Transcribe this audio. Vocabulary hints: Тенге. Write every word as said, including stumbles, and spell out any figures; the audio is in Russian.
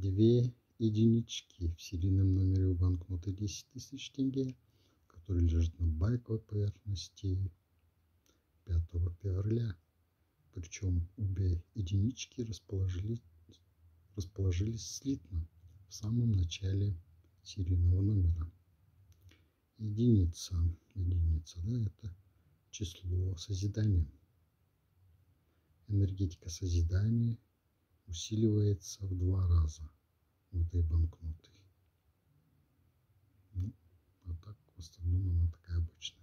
две единички в серийном номере у банкноты десять тысяч тенге, который лежит на байковой поверхности пятого февраля. Причем обе единички расположились, расположились слитно в самом начале серийного номера. Единица, единица, да, это число созидания. Энергетика созидания усиливается в два раза у этой банкноты. Ну, а так в основном она такая обычная.